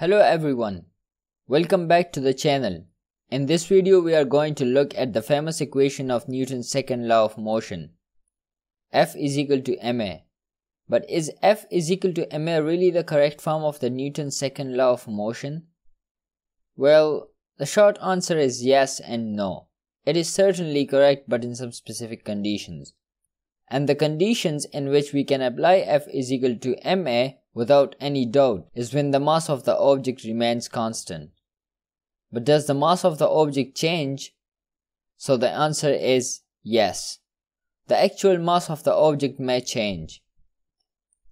Hello everyone, welcome back to the channel. In this video we are going to look at the famous equation of Newton's second law of motion. F is equal to ma. But is F is equal to ma really the correct form of the Newton's second law of motion? Well, the short answer is yes and no. It is certainly correct but in some specific conditions. And the conditions in which we can apply F is equal to ma without any doubt is when the mass of the object remains constant. But does the mass of the object change? So the answer is yes. The actual mass of the object may change.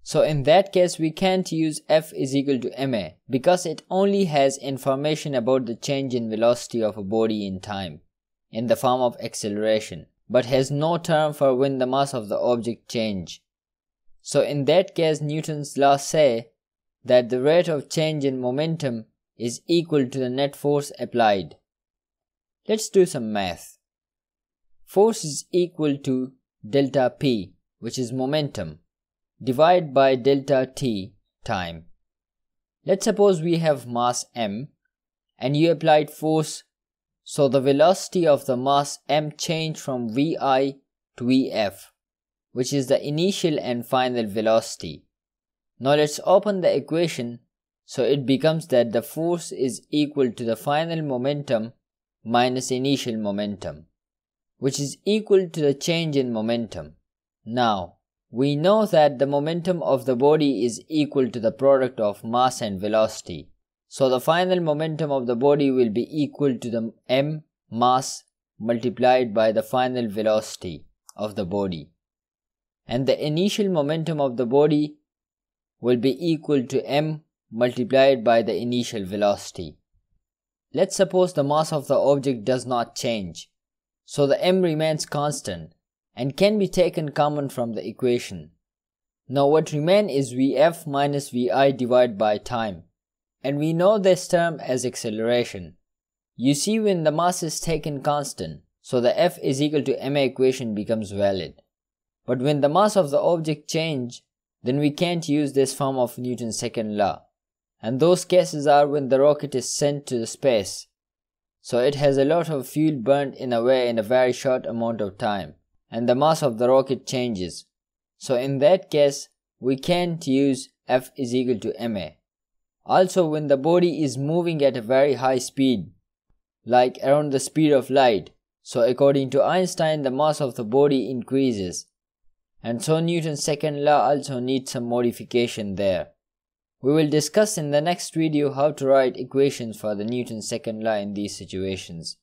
So in that case we can't use F is equal to ma because it only has information about the change in velocity of a body in time in the form of acceleration, but has no term for when the mass of the object change. So in that case Newton's law say that the rate of change in momentum is equal to the net force applied. Let's do some math. Force is equal to delta p, which is momentum, divided by delta t, time. Let's suppose we have mass m and you applied force, so the velocity of the mass m changed from vi to vf, which is the initial and final velocity. Now let's open the equation, so it becomes that the force is equal to the final momentum minus initial momentum, which is equal to the change in momentum. Now, we know that the momentum of the body is equal to the product of mass and velocity. So the final momentum of the body will be equal to the m mass multiplied by the final velocity of the body. And the initial momentum of the body will be equal to m multiplied by the initial velocity. Let's suppose the mass of the object does not change, so the m remains constant and can be taken common from the equation. Now what remains is vf minus vi divided by time, and we know this term as acceleration. You see, when the mass is taken constant, so the f is equal to ma equation becomes valid. But when the mass of the object change, then we can't use this form of Newton's second law. And those cases are when the rocket is sent to the space. So it has a lot of fuel burned in a way in a very short amount of time, and the mass of the rocket changes. So in that case, we can't use F is equal to ma. Also, when the body is moving at a very high speed, like around the speed of light, so according to Einstein, the mass of the body increases. And so Newton's second law also needs some modification there. We will discuss in the next video how to write equations for the Newton's second law in these situations.